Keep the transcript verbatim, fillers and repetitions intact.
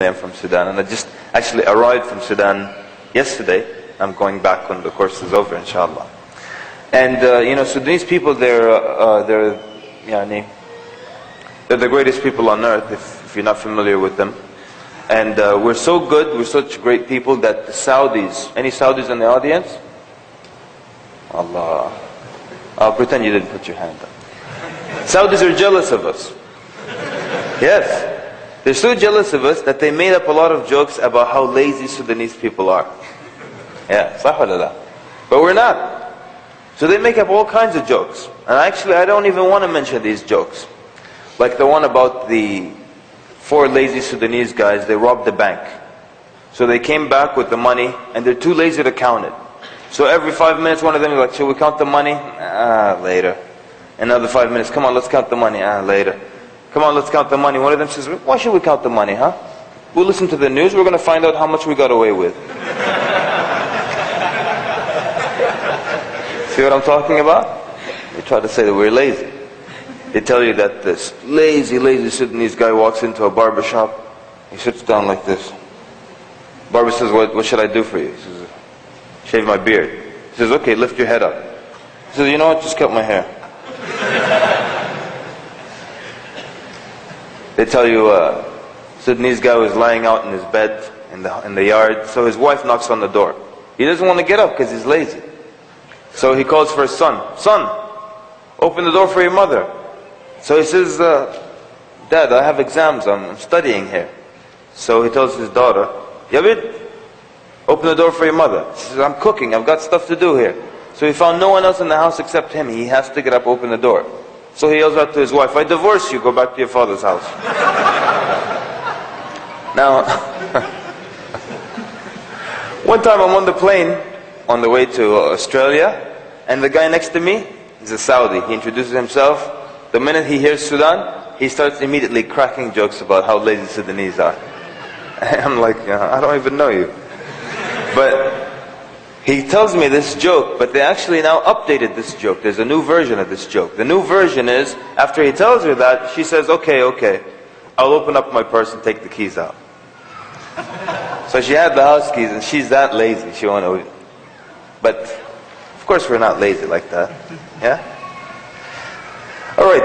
I'm from Sudan, and I just actually arrived from Sudan yesterday. I'm going back when the course is over, inshallah. And uh, you know, Sudanese people, they're uh, they're yani, they're the greatest people on earth. If, if you're not familiar with them, and uh, we're so good, we're such great people that the Saudis. Any Saudis in the audience? Allah, I'll pretend you didn't put your hand up. Saudis are jealous of us. Yes. They're so jealous of us that they made up a lot of jokes about how lazy Sudanese people are. Yeah, صح ولا لا? But we're not. So they make up all kinds of jokes. And actually, I don't even want to mention these jokes. Like the one about the four lazy Sudanese guys, they robbed the bank. So they came back with the money, and they're too lazy to count it. So every five minutes, one of them is like, "Shall we count the money? Ah, later." Another five minutes, "Come on, let's count the money. Ah, later. Come on, let's count the money." One of them says, "Why should we count the money, huh? We'll listen to the news, we're going to find out how much we got away with." See what I'm talking about? They try to say that we're lazy. They tell you that this lazy, lazy Sudanese guy walks into a barber shop. He sits down like this. Barber says, what, what should I do for you? He says, "Shave my beard." He says, "Okay, lift your head up." He says, "You know what, just cut my hair." They tell you uh, Sudanese guy was lying out in his bed in the, in the yard, so his wife knocks on the door. He doesn't want to get up because he's lazy. So he calls for his son. "Son, open the door for your mother." So he says, uh, "Dad, I have exams, I'm, I'm studying here." So he tells his daughter, "Yabid, open the door for your mother." She says, "I'm cooking, I've got stuff to do here." So he found no one else in the house except him. He has to get up, open the door. So he yells out to his wife, "I divorce you, go back to your father's house." Now, one time I'm on the plane on the way to Australia, and the guy next to me is a Saudi. He introduces himself. The minute he hears Sudan, he starts immediately cracking jokes about how lazy Sudanese are. I'm like, I don't even know you. But he tells me this joke, but they actually now updated this joke. There's a new version of this joke. The new version is, after he tells her that, she says, "Okay, okay, I'll open up my purse and take the keys out." So she had the house keys, and she's that lazy, she won't open it. But, of course, we're not lazy like that. Yeah? All right.